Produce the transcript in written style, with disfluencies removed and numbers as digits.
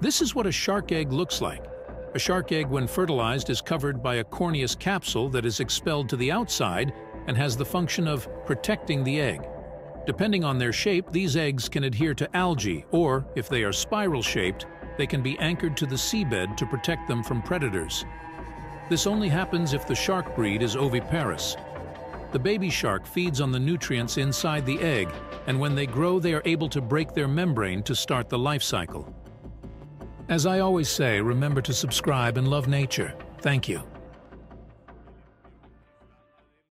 This is what a shark egg looks like. A shark egg, when fertilized, is covered by a corneous capsule that is expelled to the outside and has the function of protecting the egg. Depending on their shape, these eggs can adhere to algae, or, if they are spiral-shaped, they can be anchored to the seabed to protect them from predators. This only happens if the shark breed is oviparous. The baby shark feeds on the nutrients inside the egg, and when they grow, they are able to break their membrane to start the life cycle. As I always say, remember to subscribe and love nature. Thank you.